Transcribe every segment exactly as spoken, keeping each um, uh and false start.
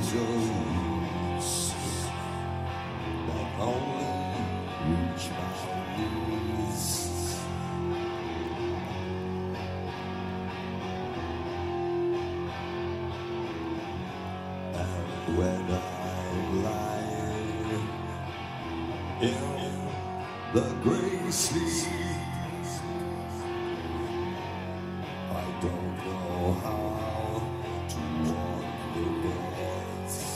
visions that only reach my knees. And when I'm lying in the grey sleep, I don't know how to walk the words.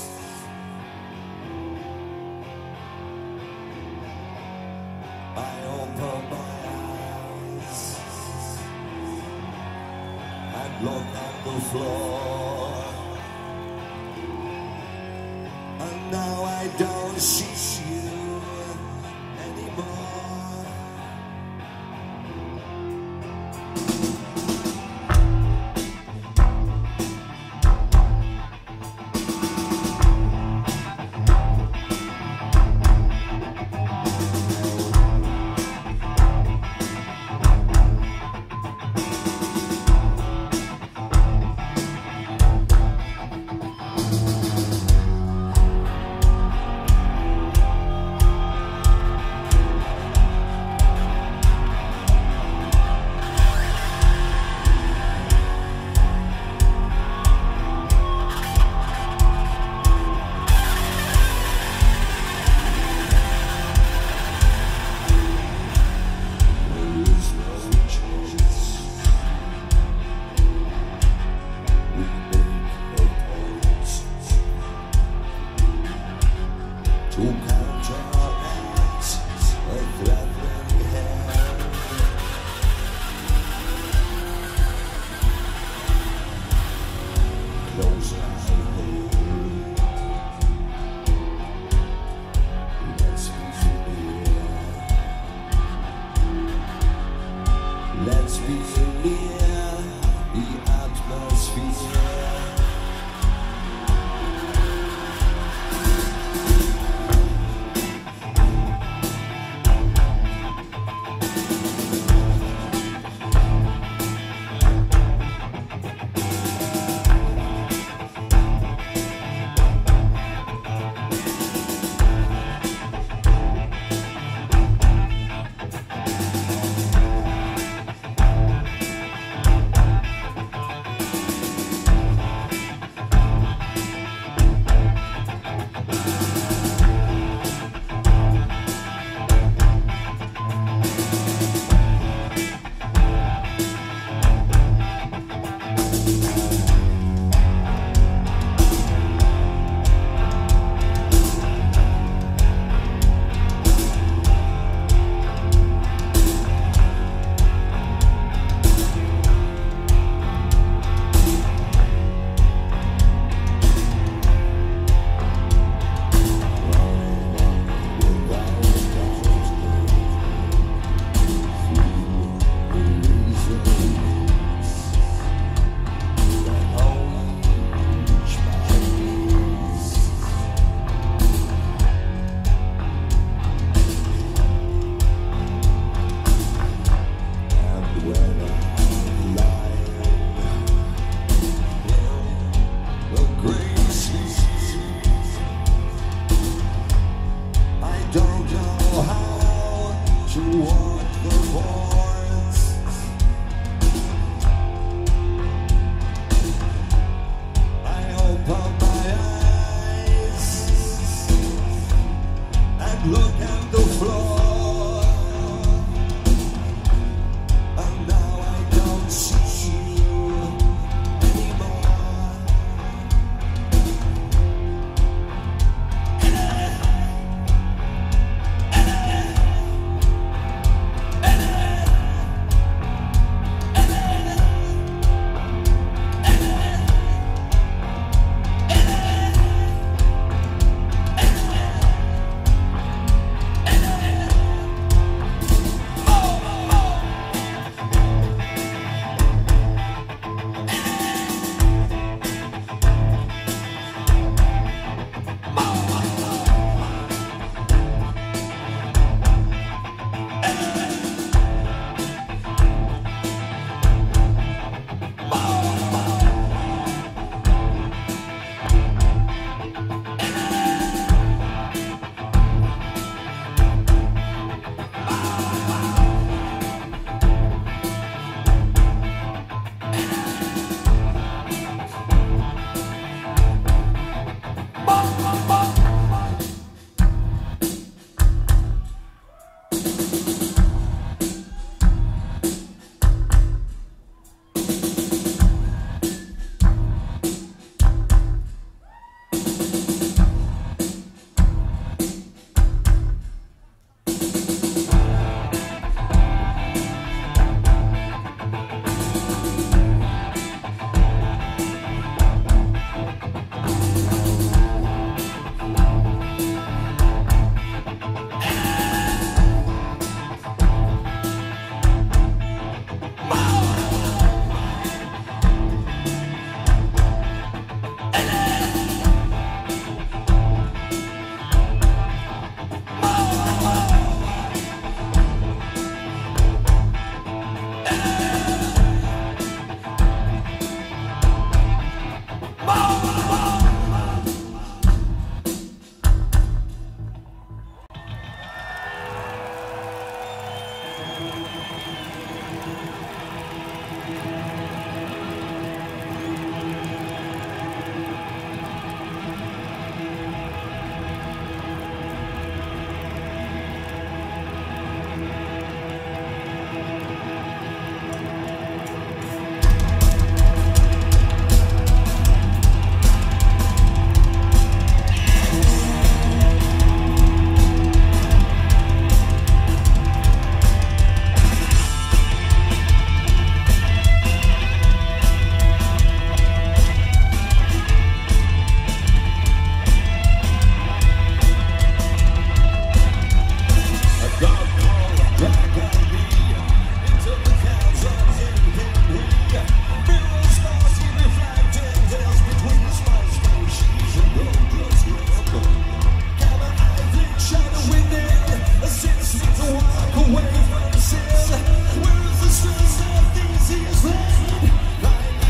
I open my eyes and look at the floor, and now I don't see you anymore. To count our acts of lovely hand, those eyes hold, let's be familiar, let's be familiar, the atmosphere.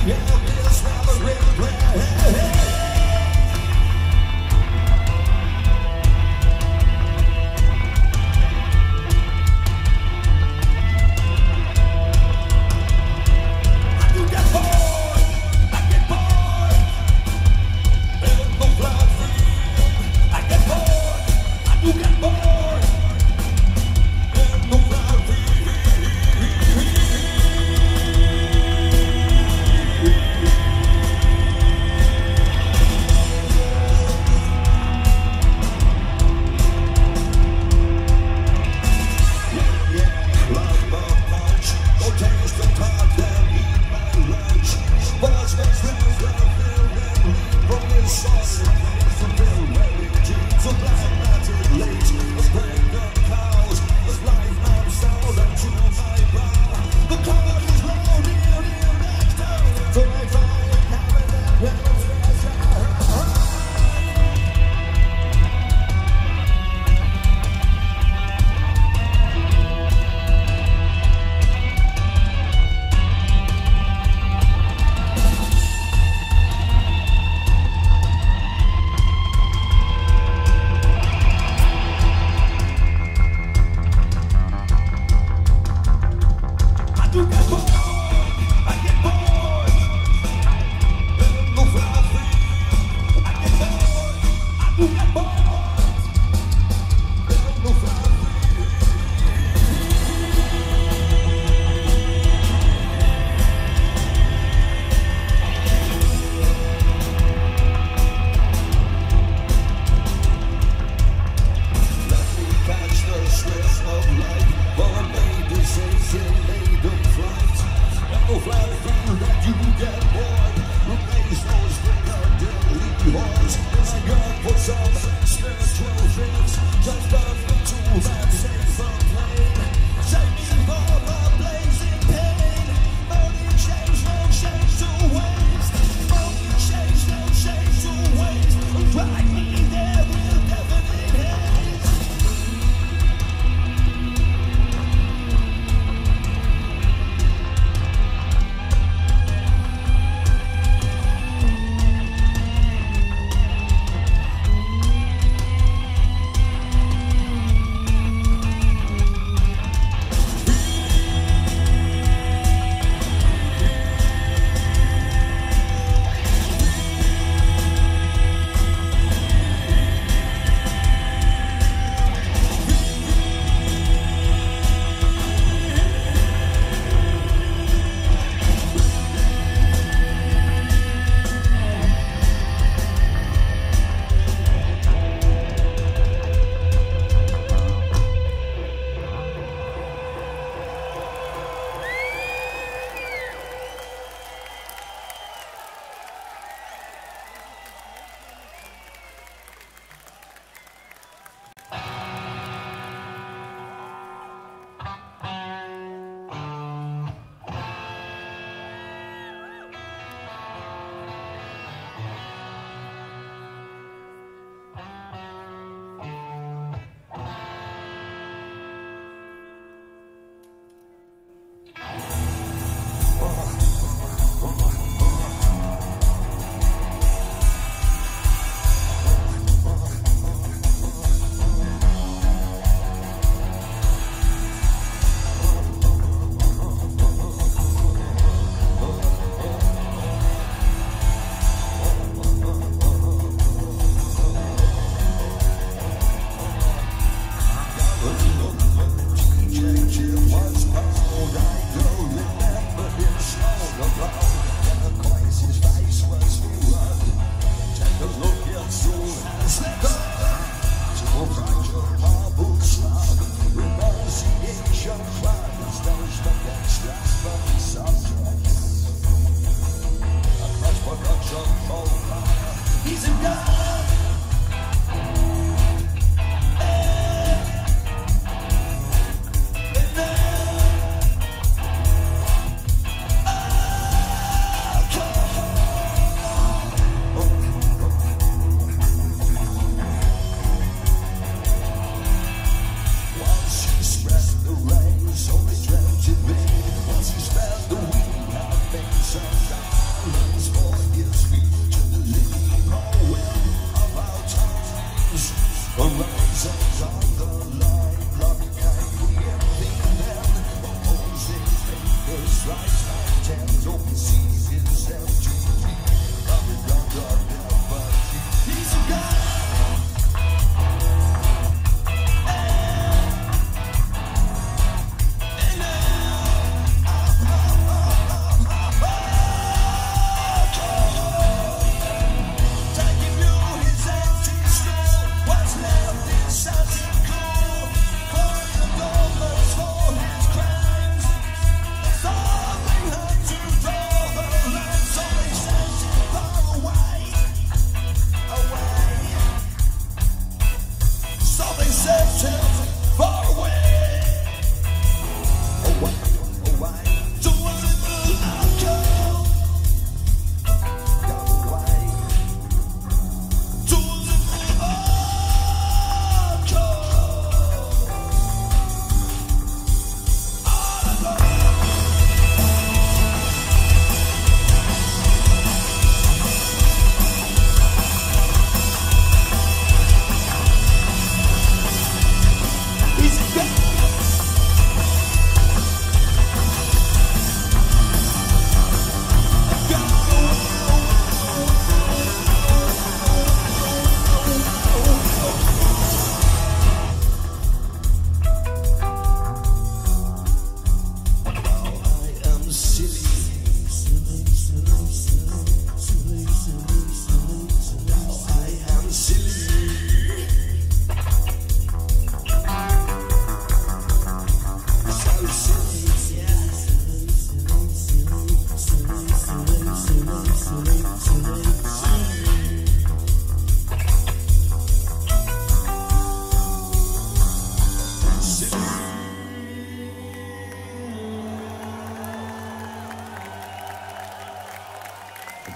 We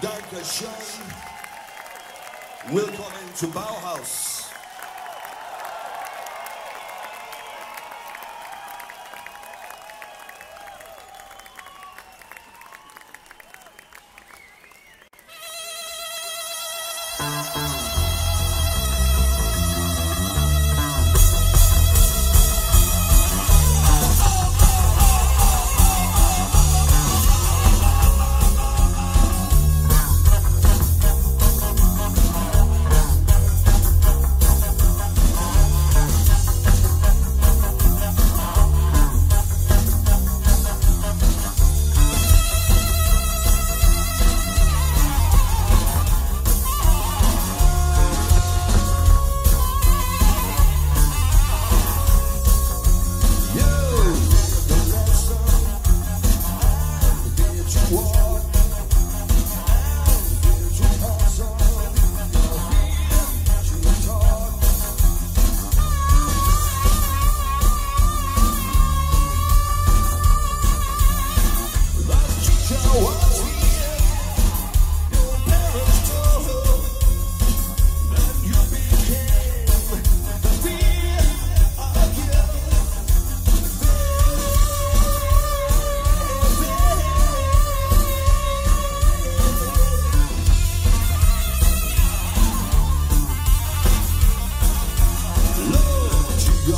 Danke schön. Willkommen zu Bauhaus.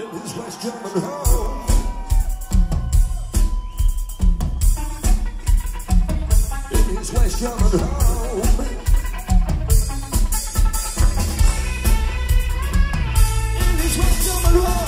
in this West German home. In his West German home. In his West German home. In his West German home.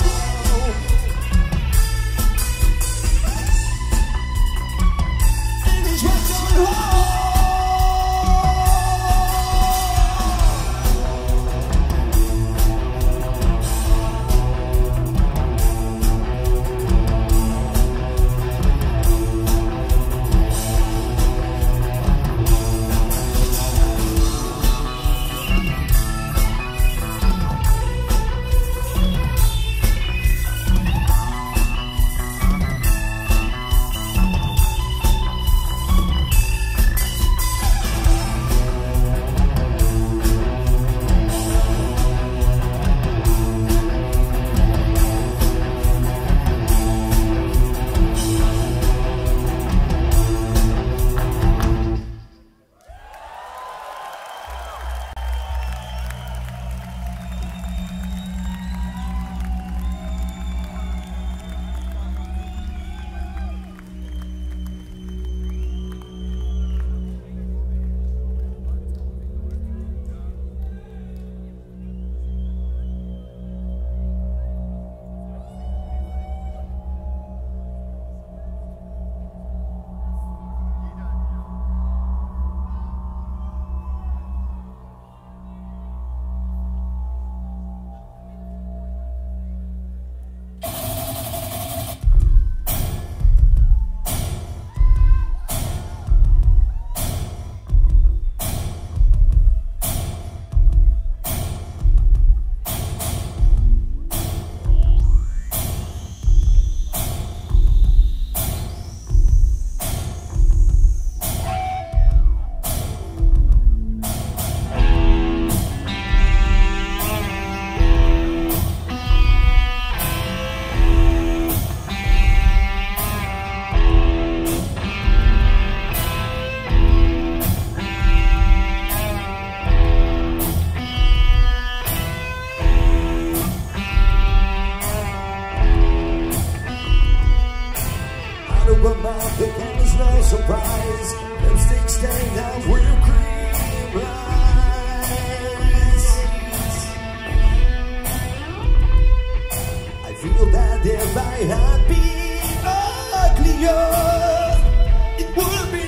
Surprise, lipstick stained out whipped cream eyes. I feel that if I had been uglier, it would have been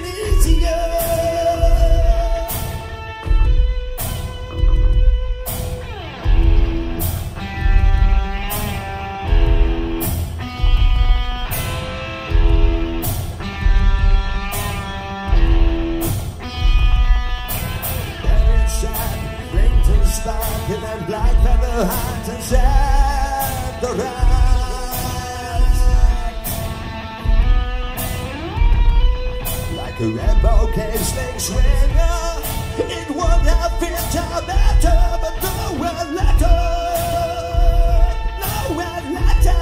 and black feather hat and sad the rat. Like a Rambo cave snake swinger, it would have been a matter, but no one letter, no one letter.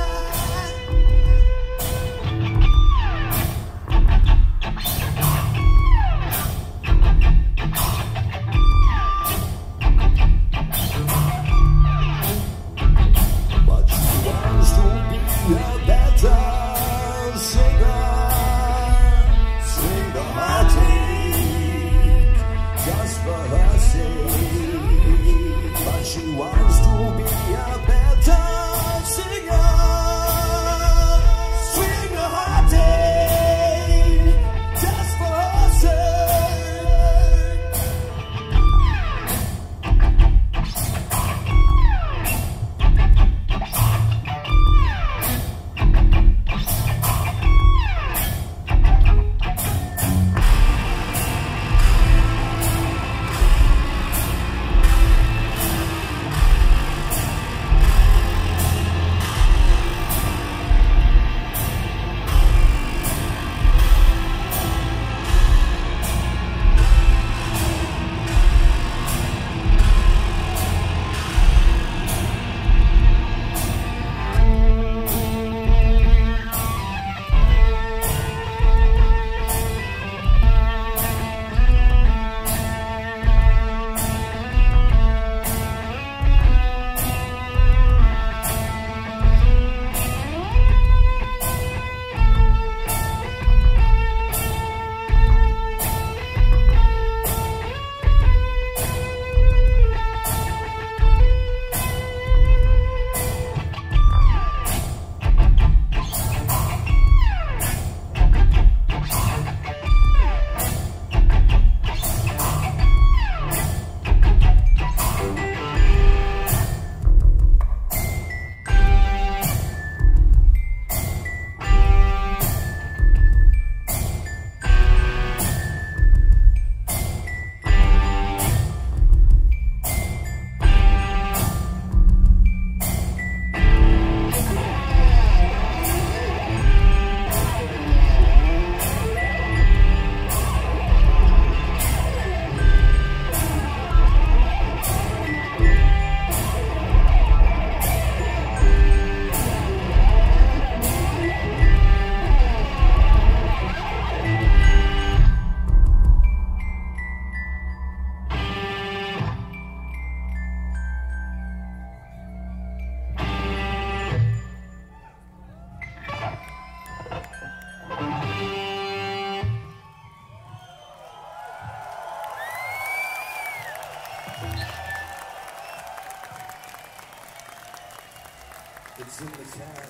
Just for her sake. It's in the sand.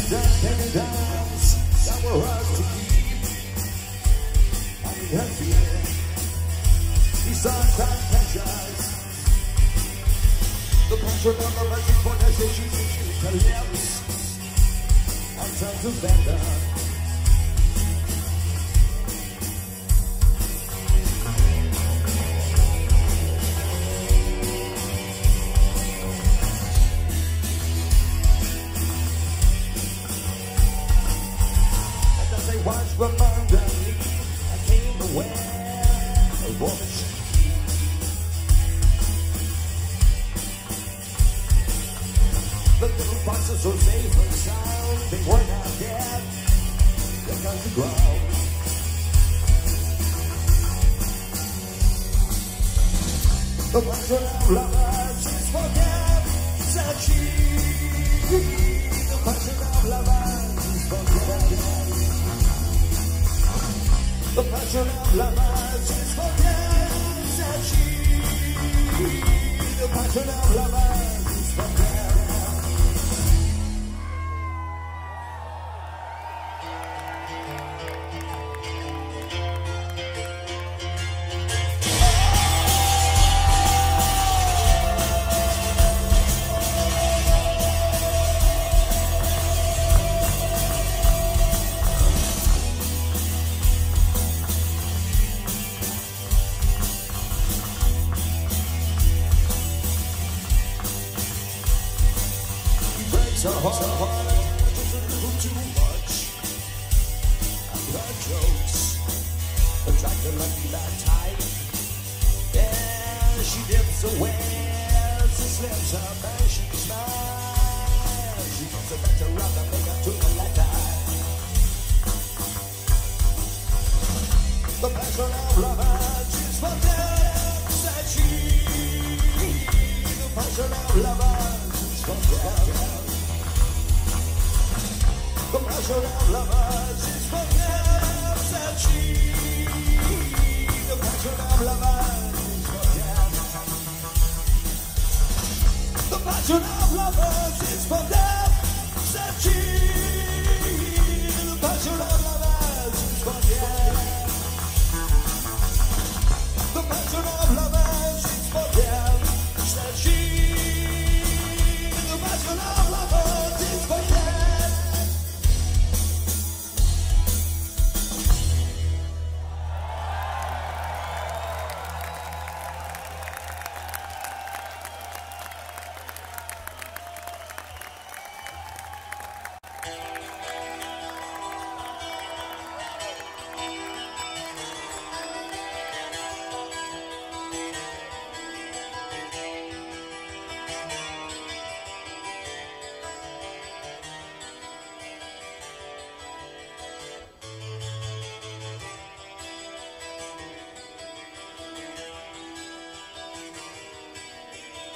and dance, and dance, somewhere else to keep. I mean, her fear is on time franchise. The passion of lovers is what I say she is, she is her lips. I'm trying to bend her. Once from underneath, I came aware of what she did. The little boxes so safe and sound, they were not dead, they got to ground. The passion of lovers is for them, such is. The passion of lovers is for them. The passion of lovers is for dance and she. The passion of lovers is for so hard, so hard, just a little too much. And her jokes attract the lucky that type. Yeah, she dips away, she slips up and she smiles. She comes a better route than they got to the letter. The passion of lovers is for dance and she. The passion of lovers is for dance. The passion of lovers is for dance and she. The passion of lovers is for dance. The passion of lovers is for dance and she. The passion of lovers is for dance. The passion of lovers is for dance and she. The passion of lovers is for dance.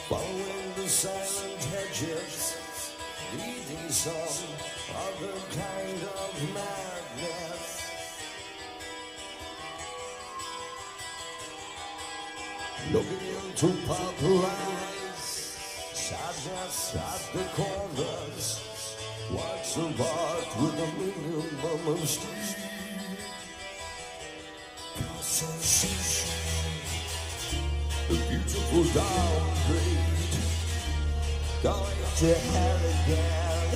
Following the silent hedges, leading some other kind of madness. Looking into purple eyes, sadness at the corners. What's a art with a minimum of steam? The beautiful down grade, going to hell again,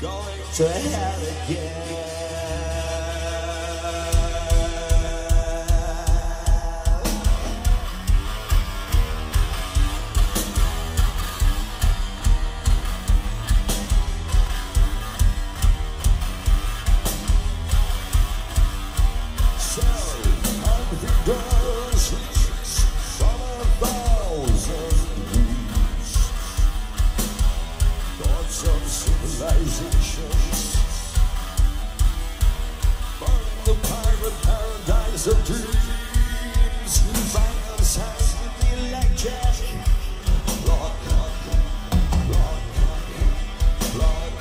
going to hell again. Of dreams, violence has been electric. Rock, rock, rock, rock, rock,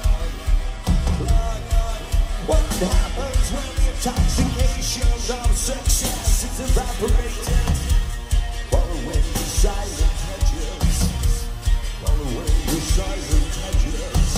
rock. What happens when the intoxication of success is evaporated? Roll away the silent hedges. Roll away the silent hedges.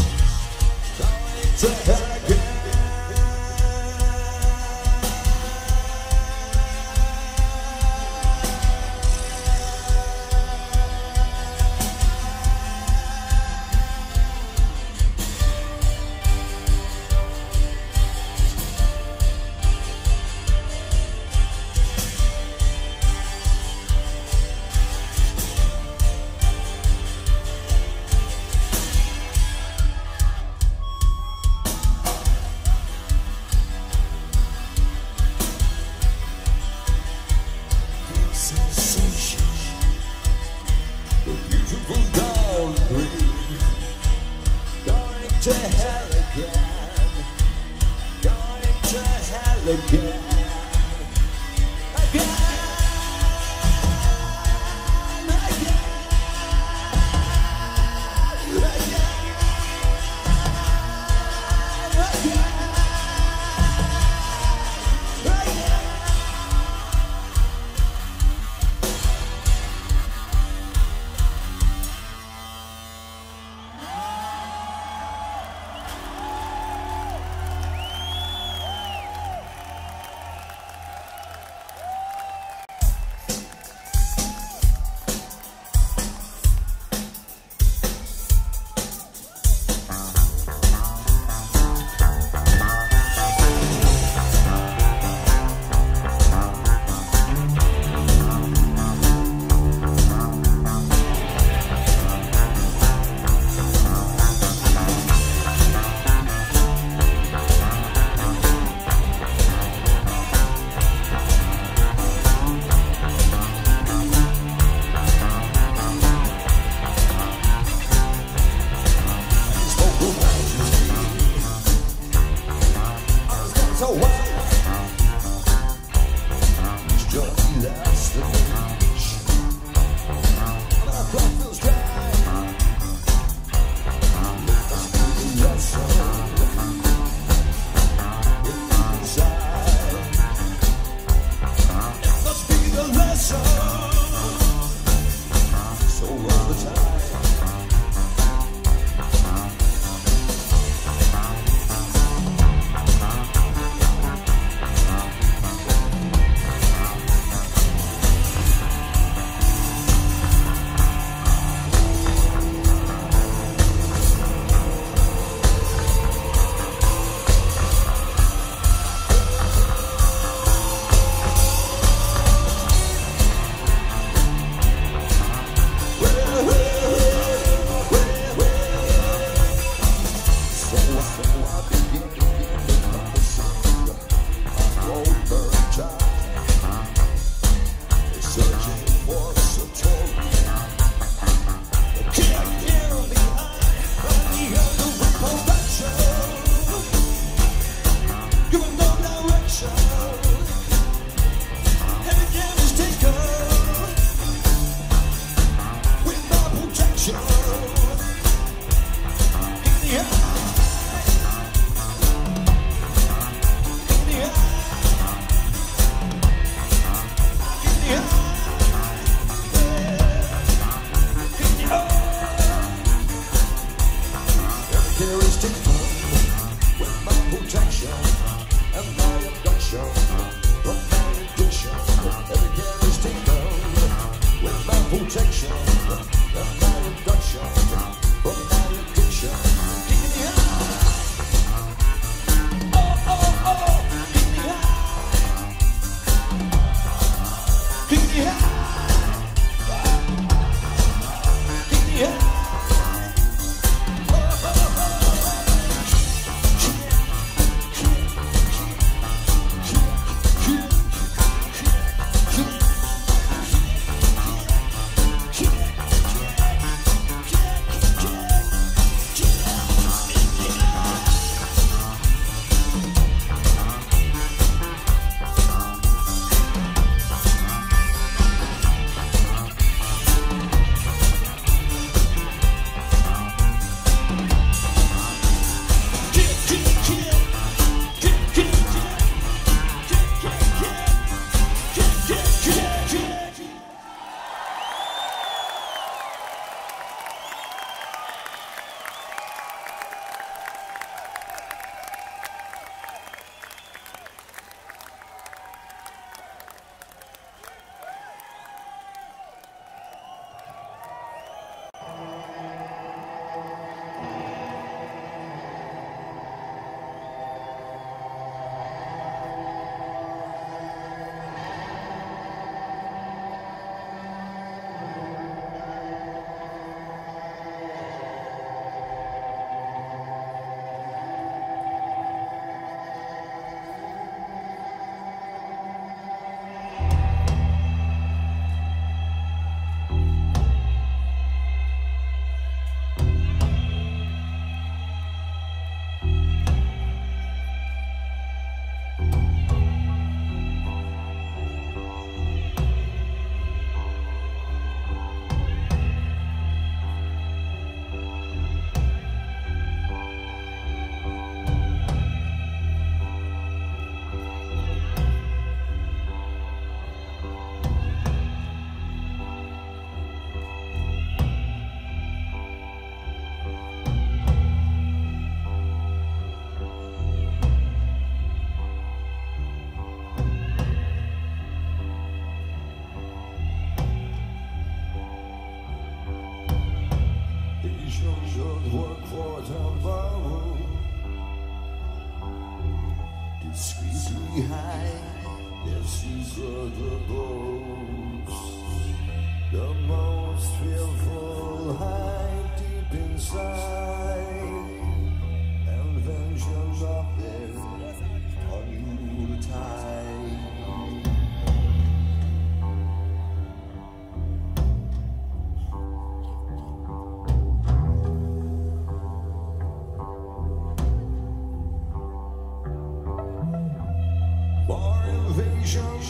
chose your work for tomorrow. Discreetly high, their seas are the boats. The most fearful hide deep inside, and vengeance up there on you tide.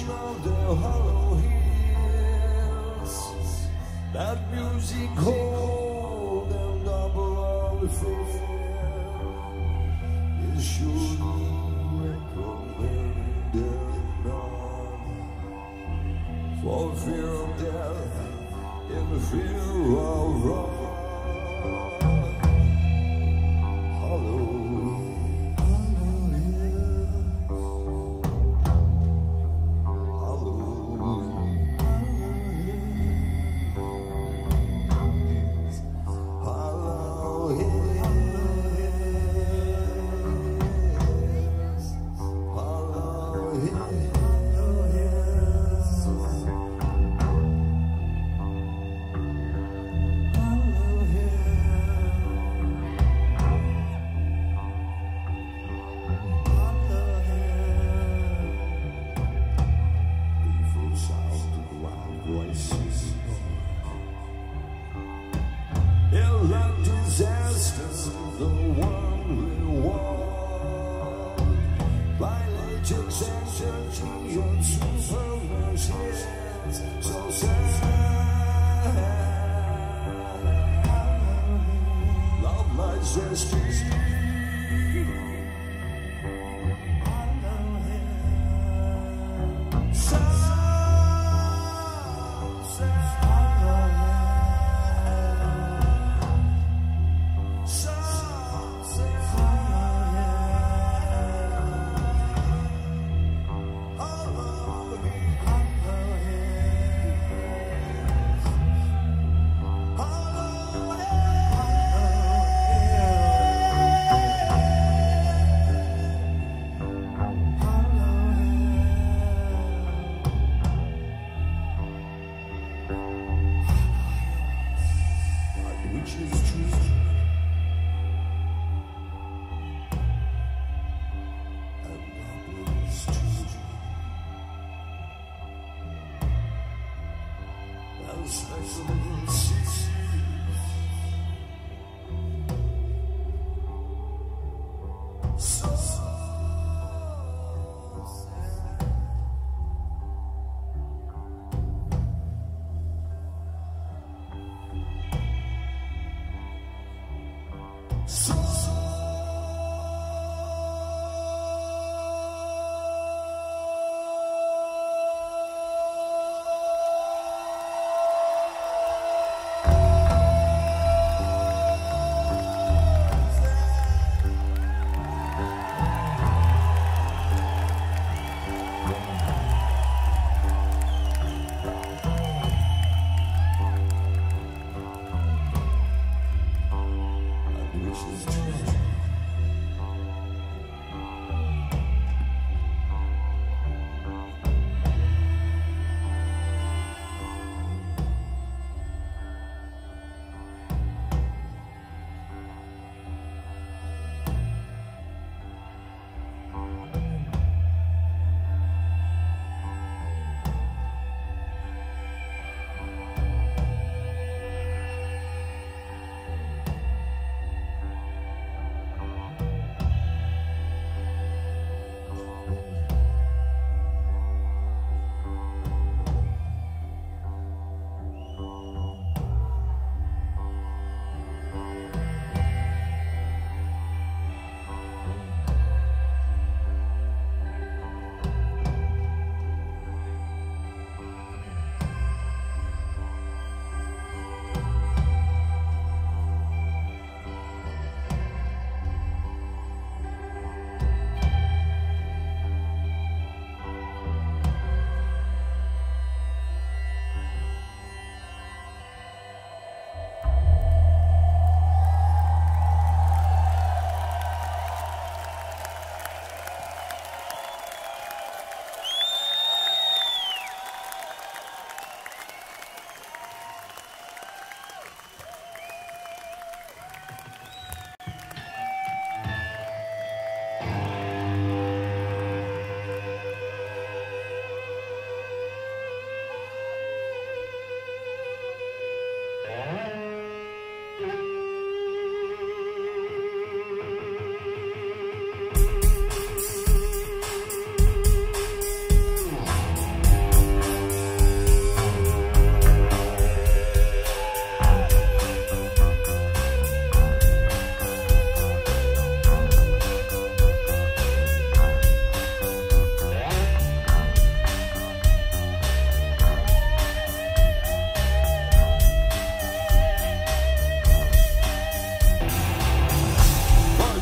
Of the hollow hills, that music cold and double all the fear is surely recommended none, for fear of death and fear of wrong.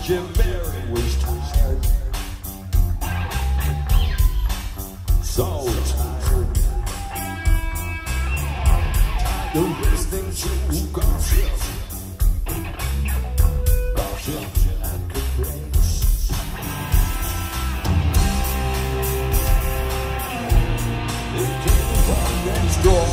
Jim Barry was tired, so tired, tired of listening to gossip, gossip and complaints. They came from next door.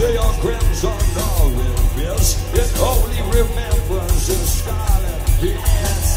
to your crimson orifice. It only remembers the scarlet bliss.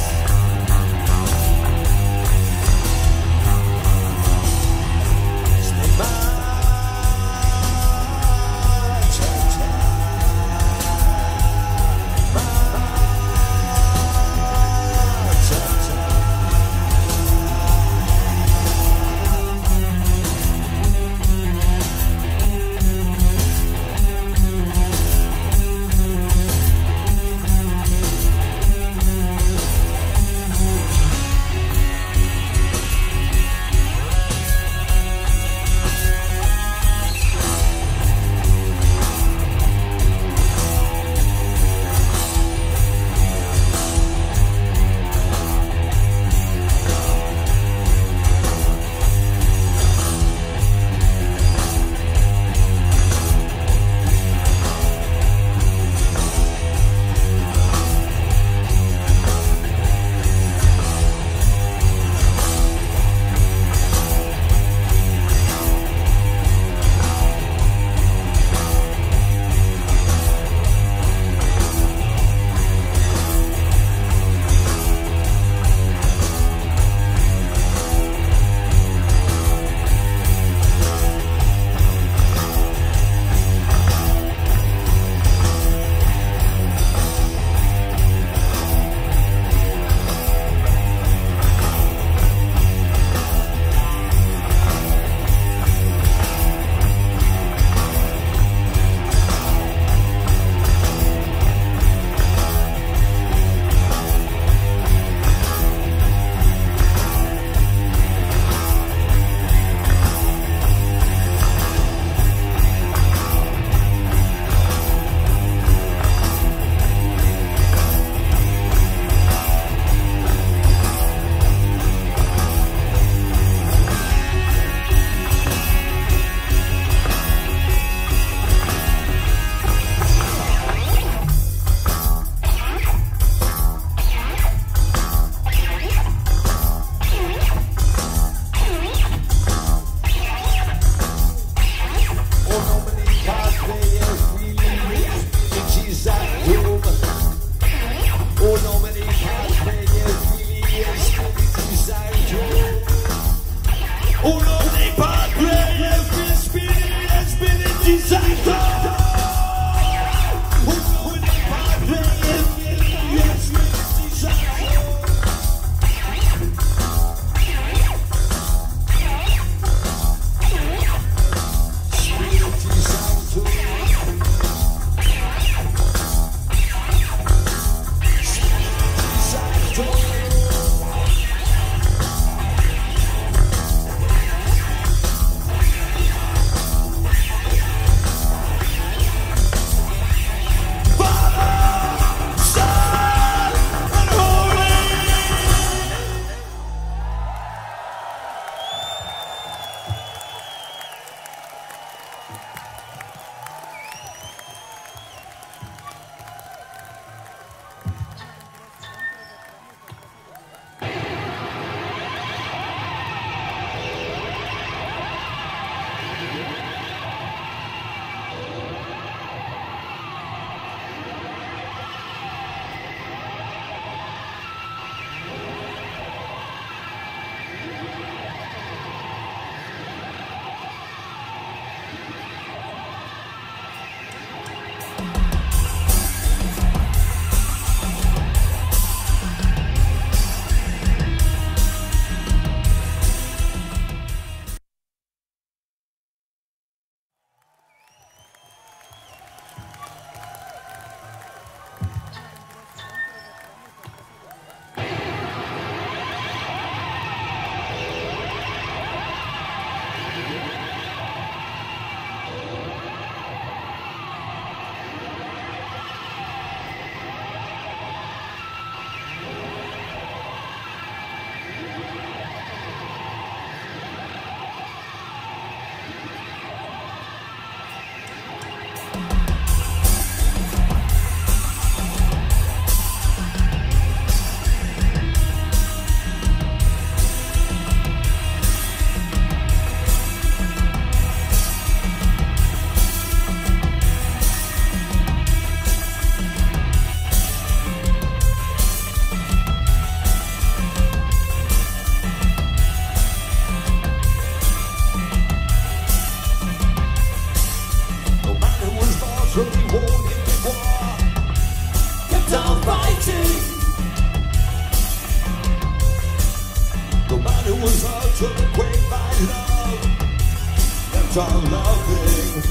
kept on loving.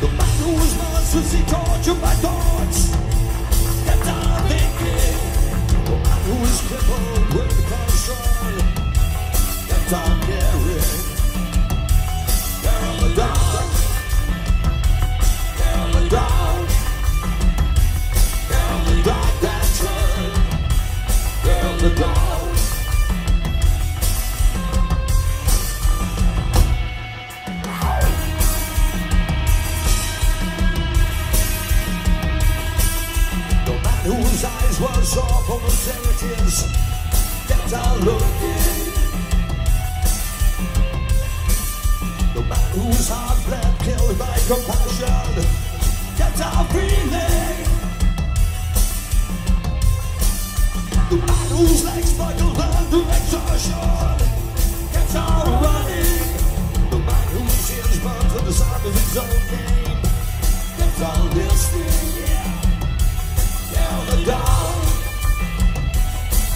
The matter was monsters, he tortured my thoughts. I kept on thinking. The matter was crippled with control. Kept on caring. They're on the down. They're on the down. They're on the dark that turn. They're on the down. Was all for alternatives that are looking. The man whose heart bled killed by compassion that are feeling. The man whose legs buckled under exhaustion that are running. The man whose ears burned to the sound of his own name that are listening. Down the down.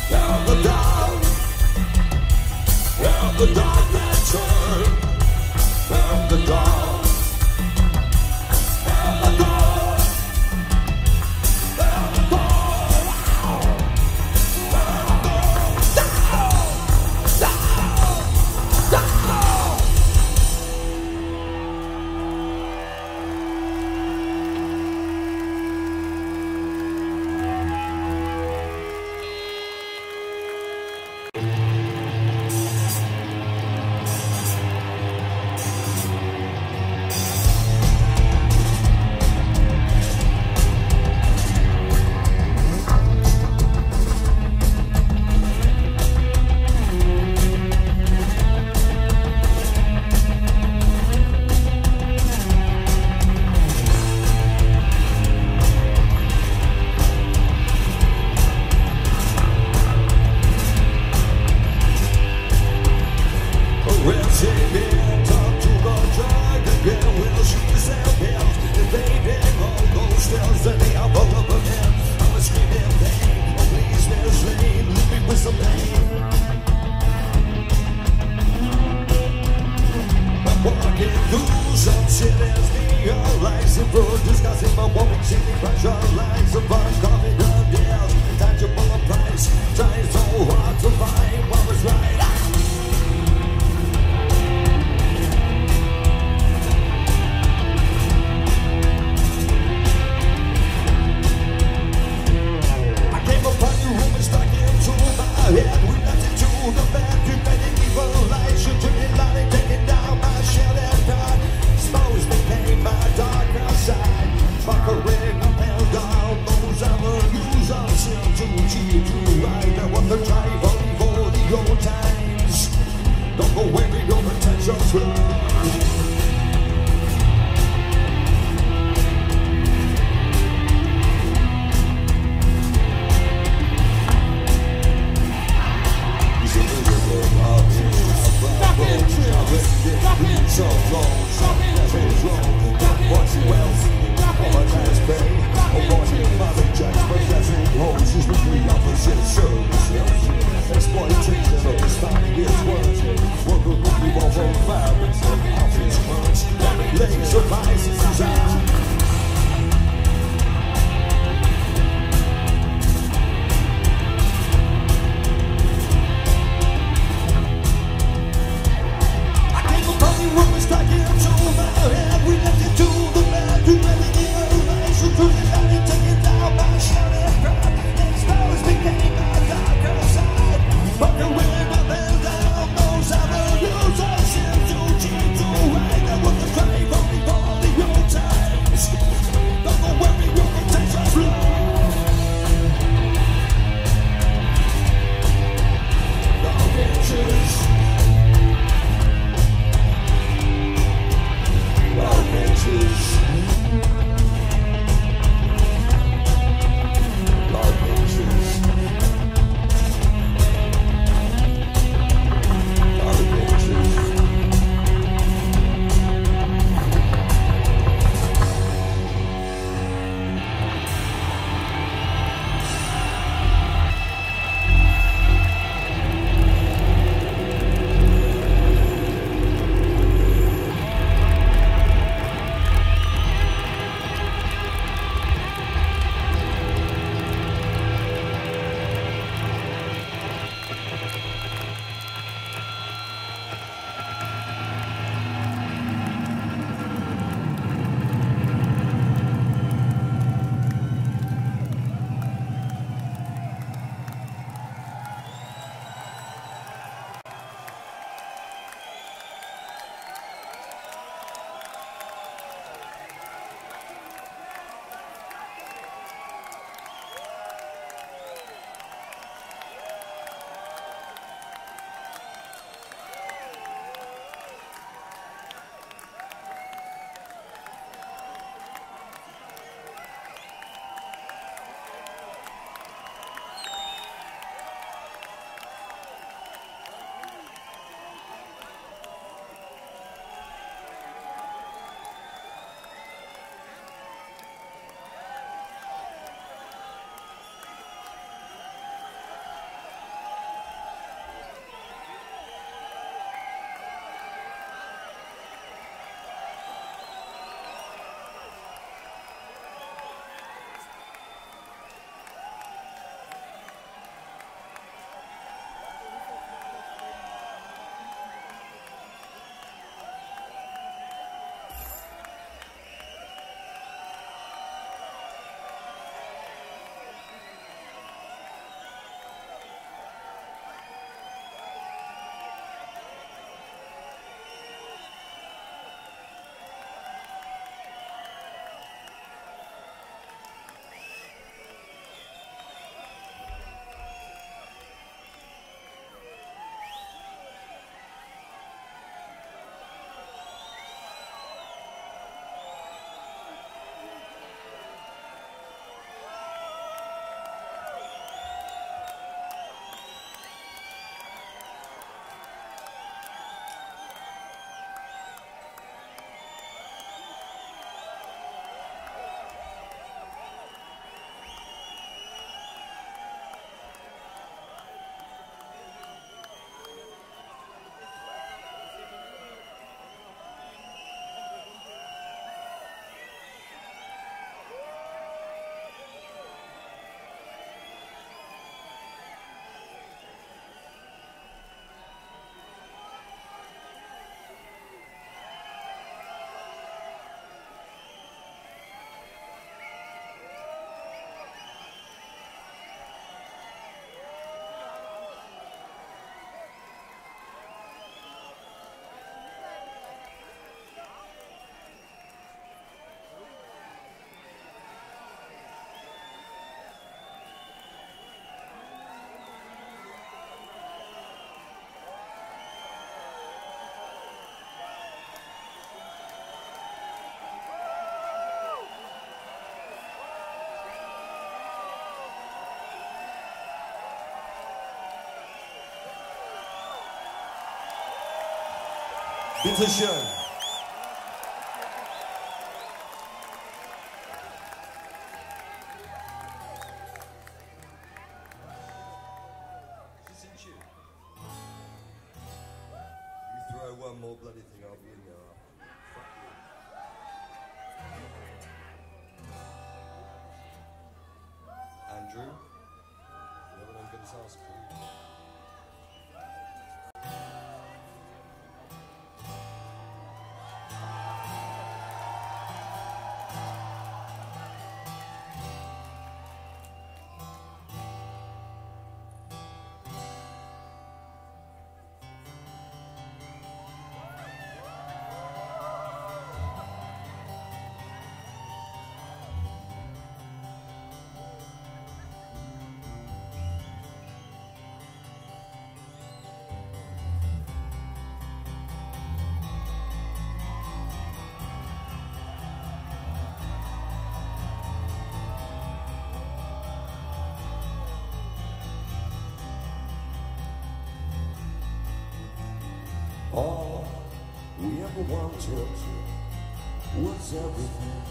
Down the down. Down the dark that turn. Down the down. Down the down. Down the down. Down the down. Down. Down. Thank you. Bitte schön. All we ever wanted was everything.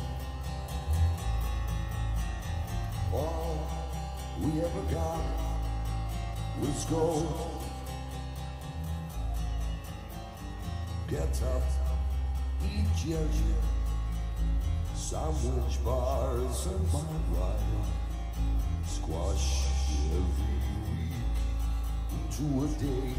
All we ever got was gold. Get up, eat your sandwich bars and barbed wire. Squash every week into a day.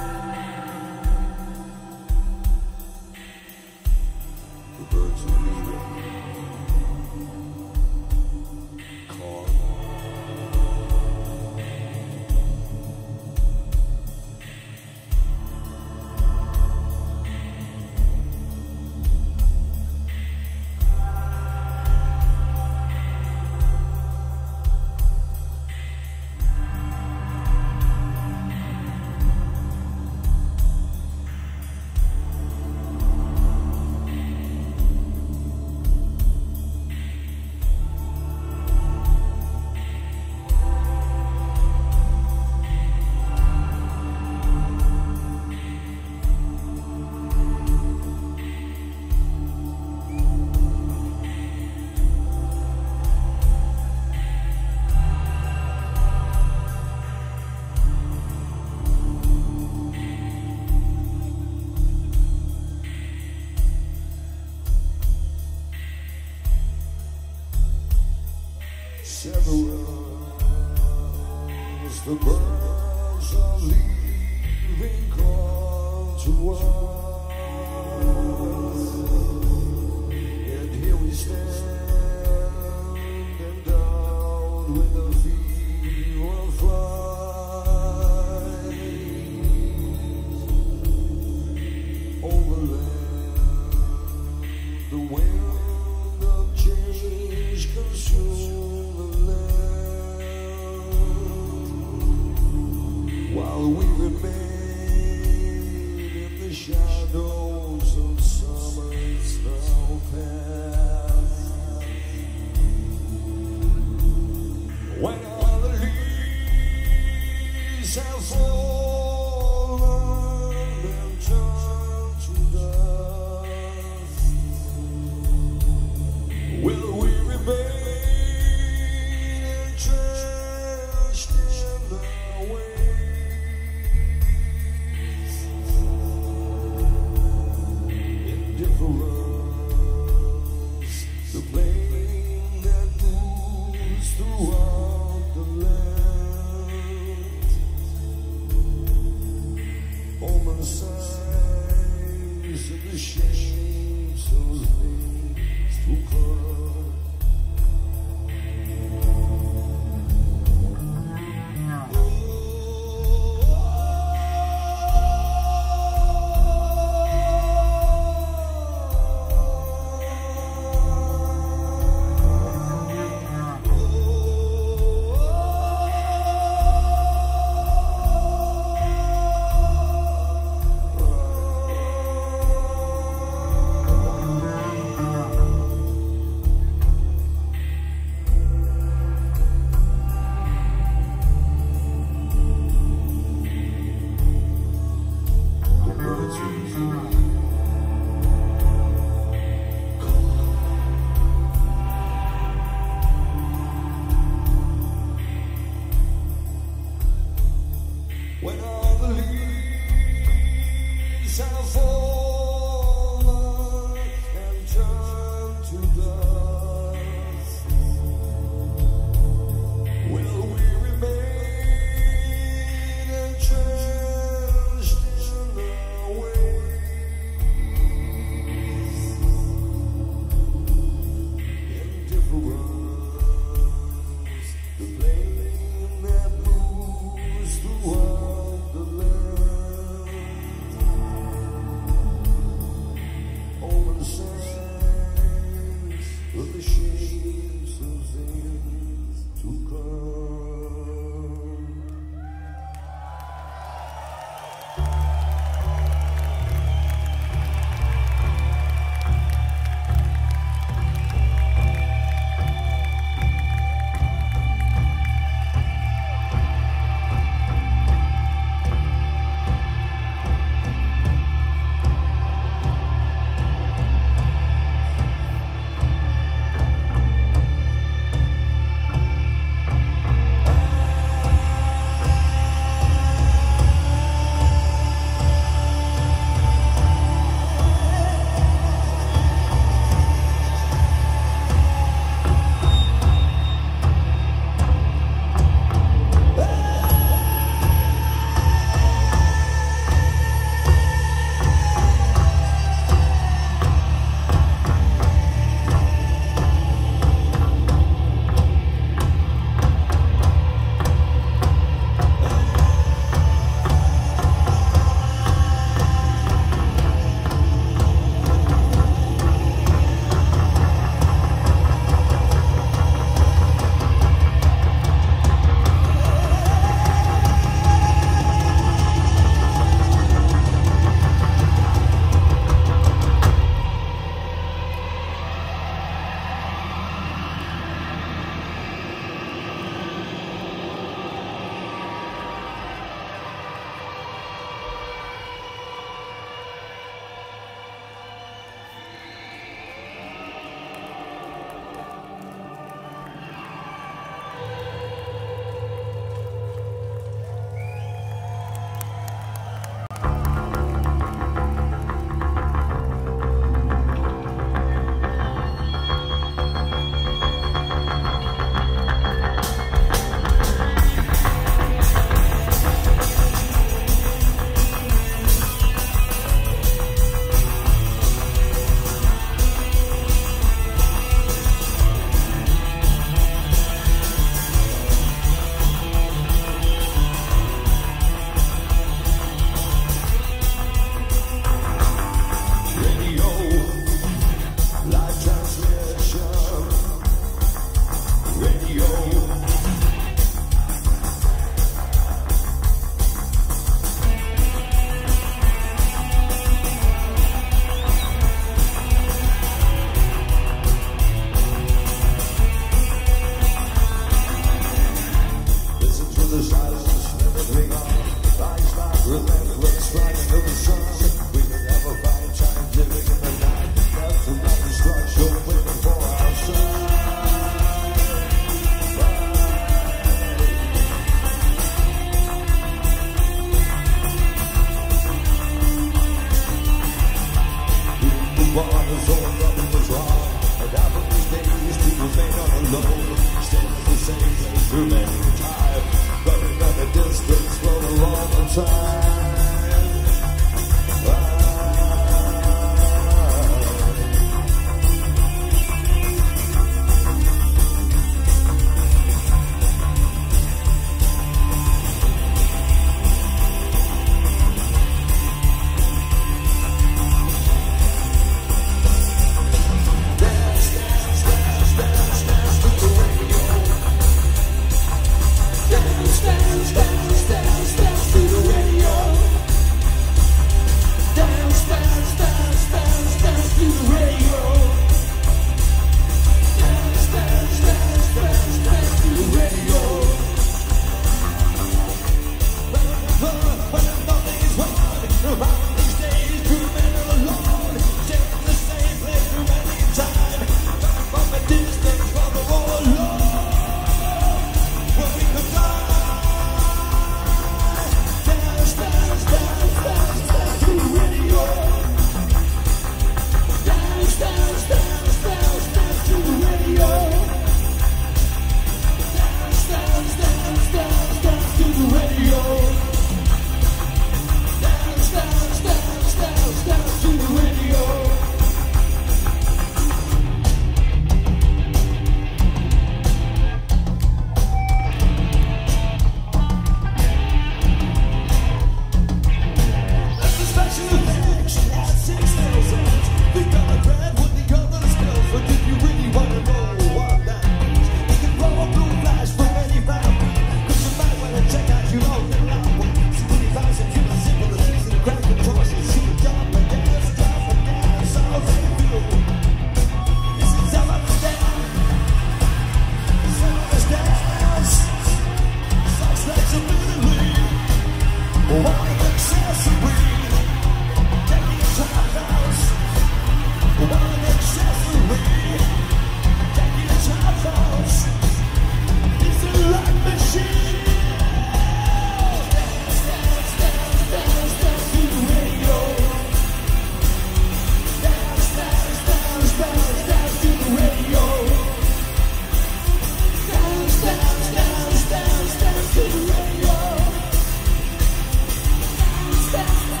That's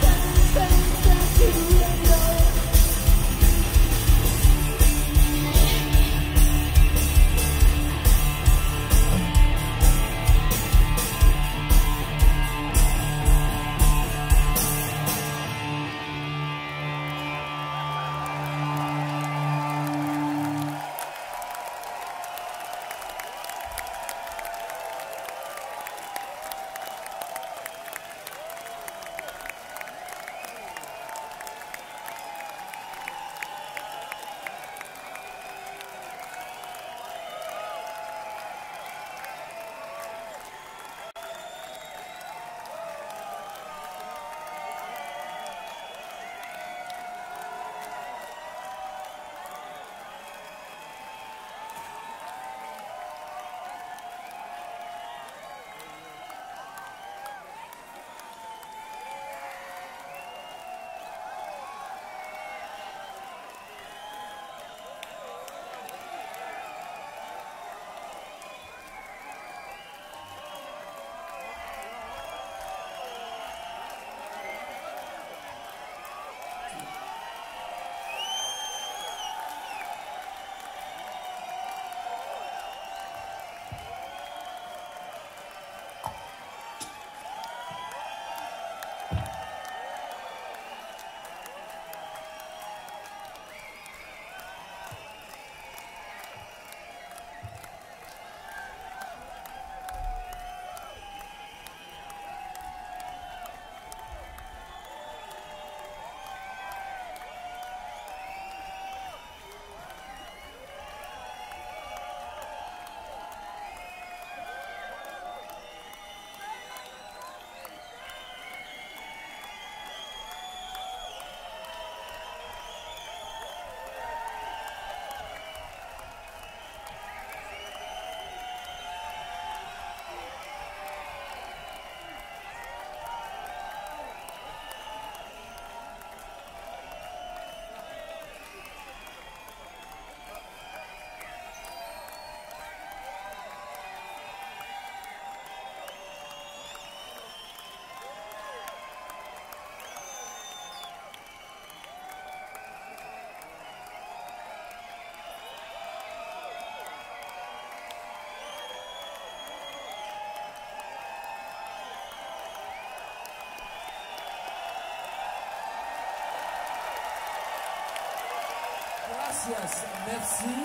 Gracias, merci,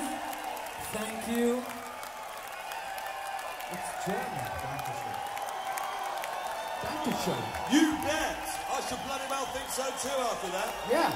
thank you. It's German. Thank you. Thank you, Sean. You bet. I should bloody well think so too after that. Yeah.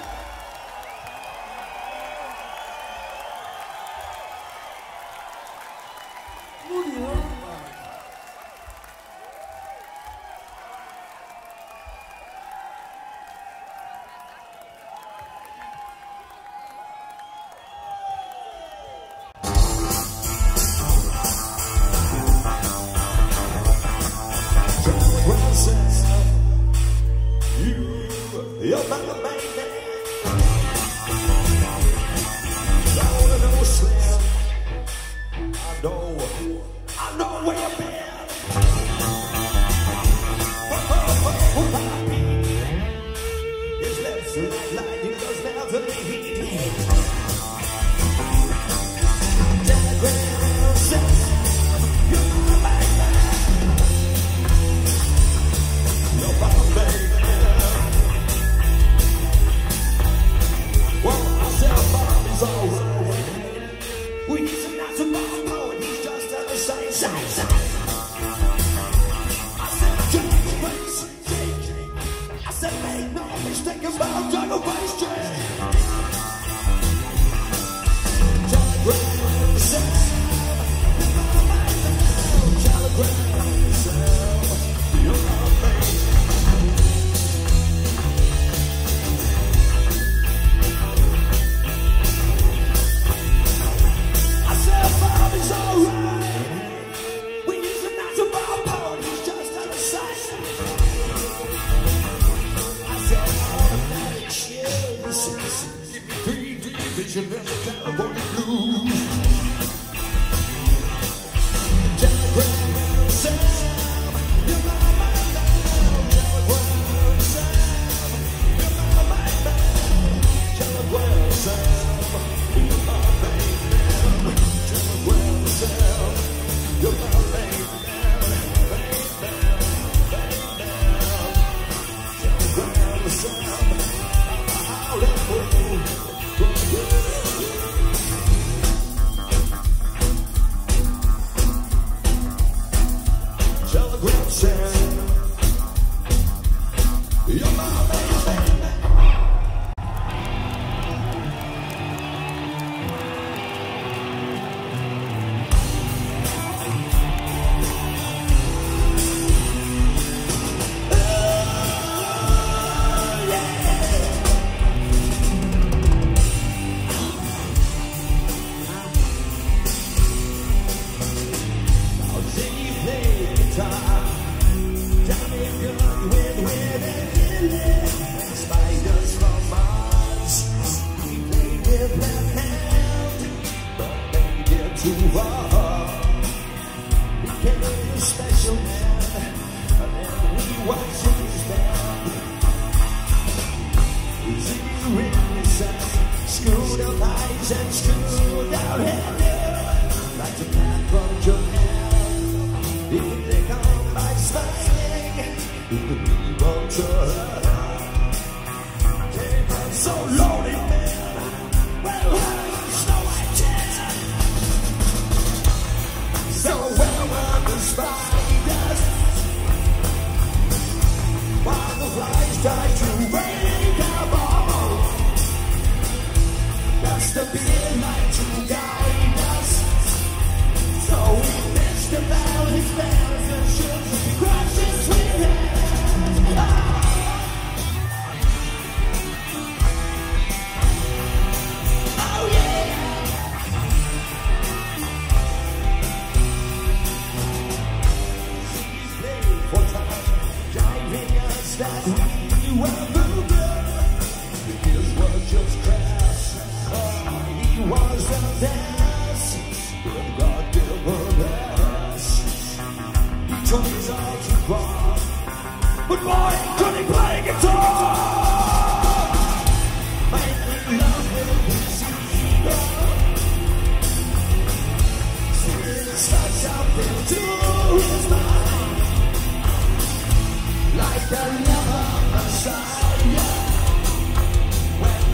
When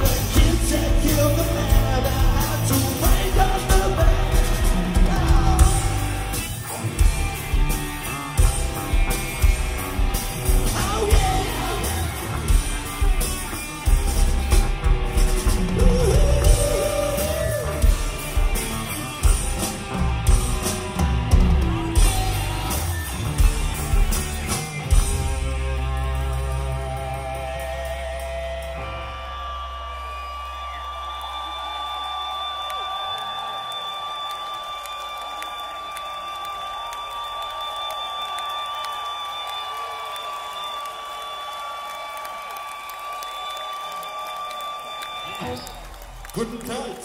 the kids had killed the man, Guten Tag.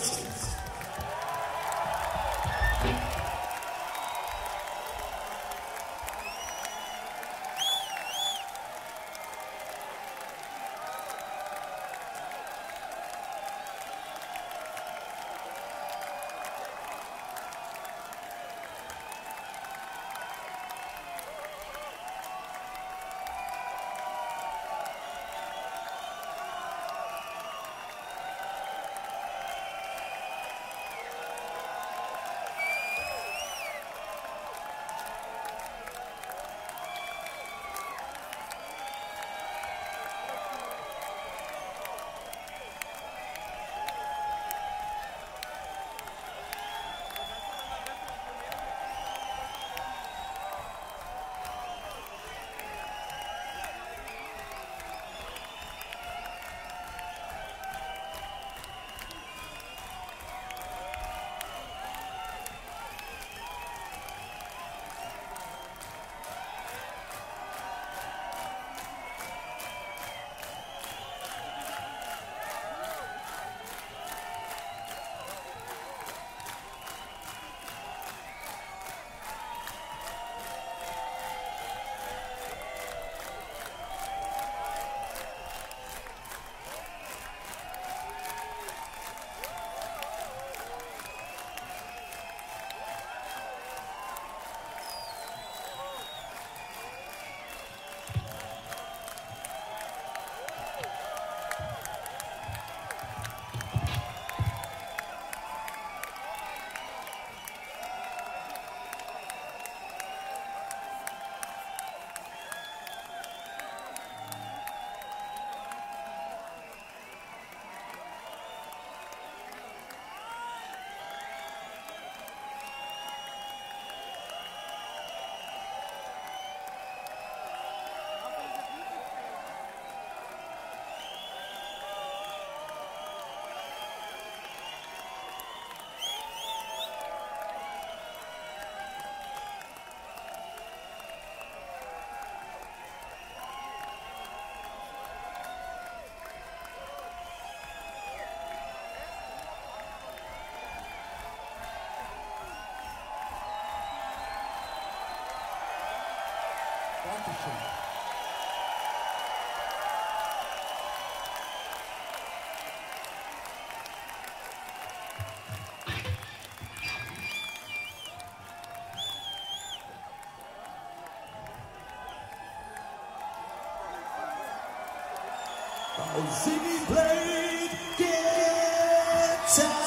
Ziggy played guitar.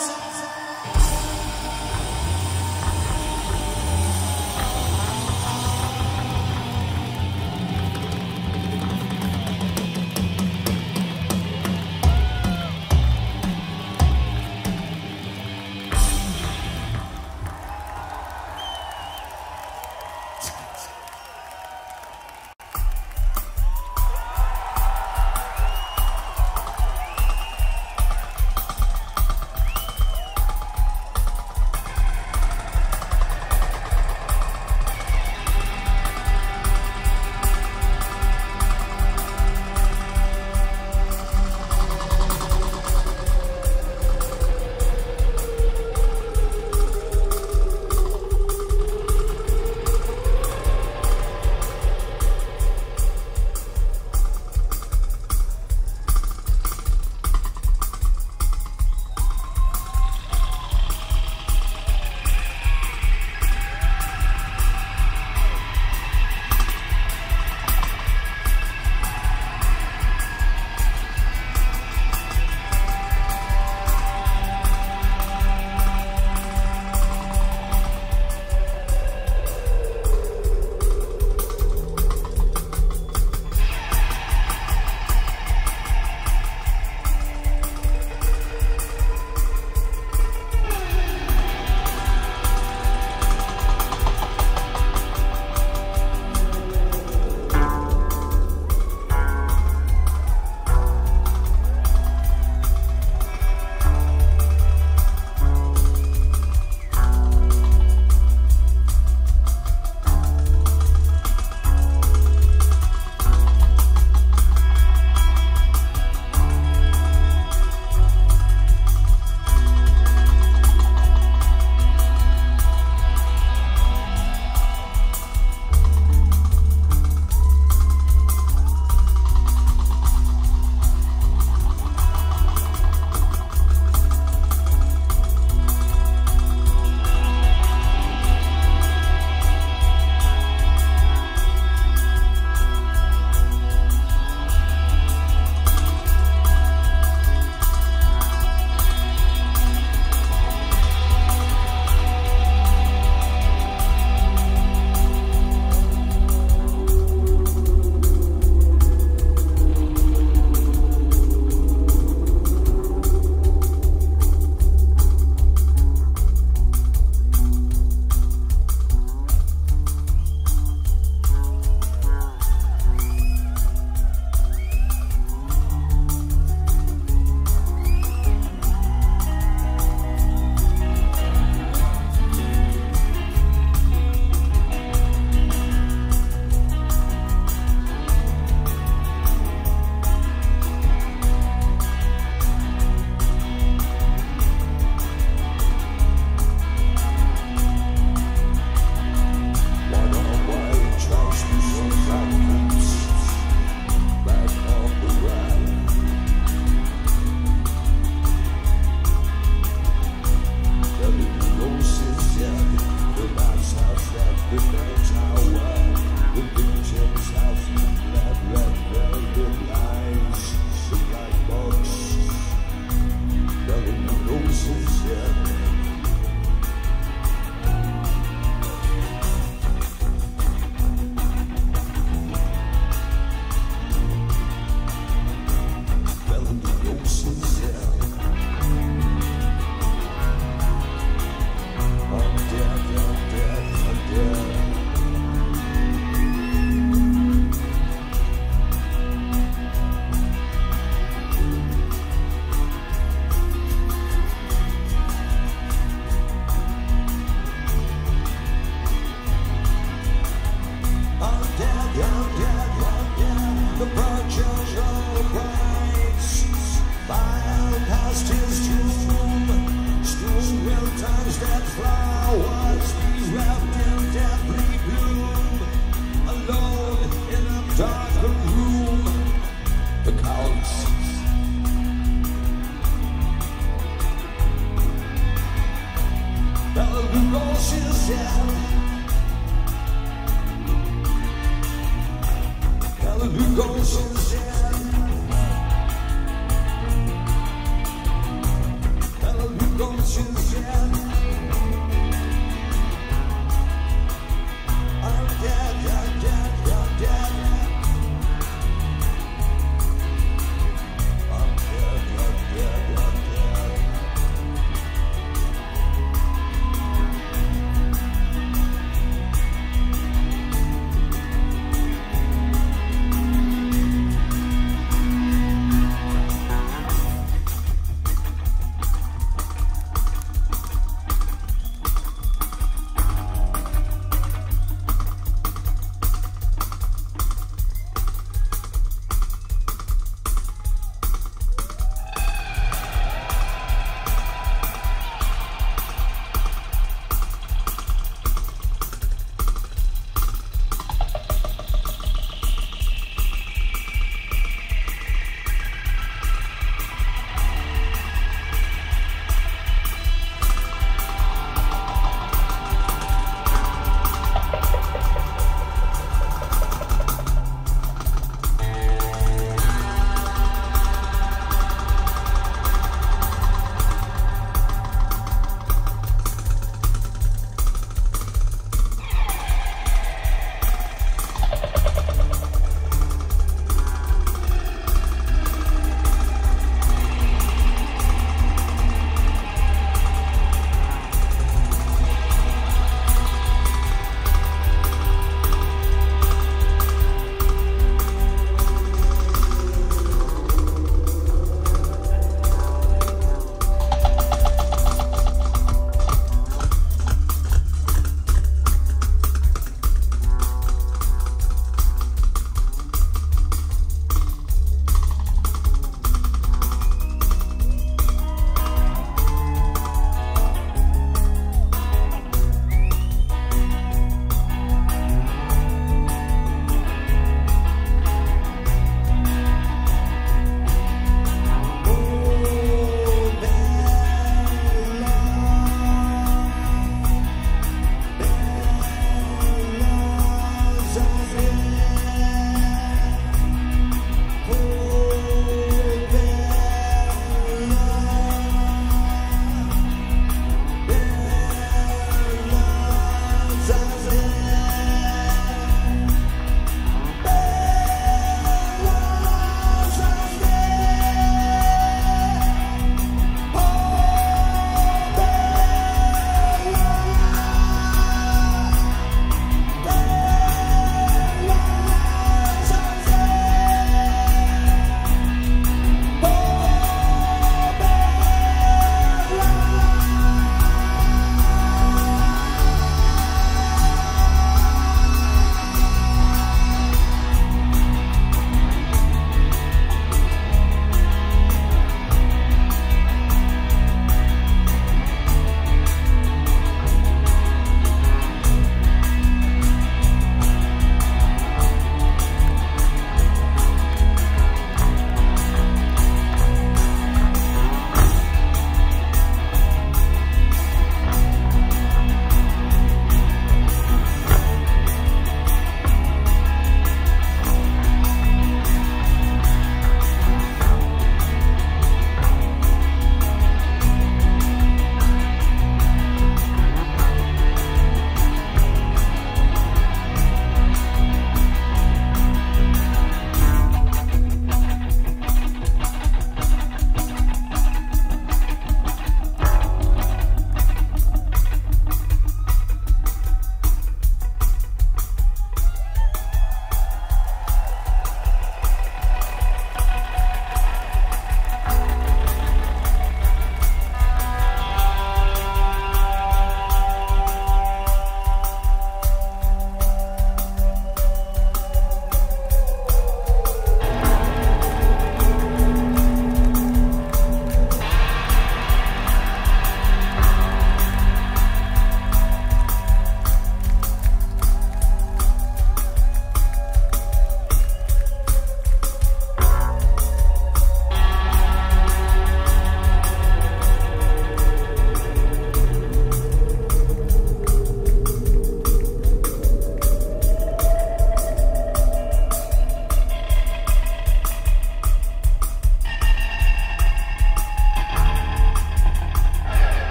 Hallelujah,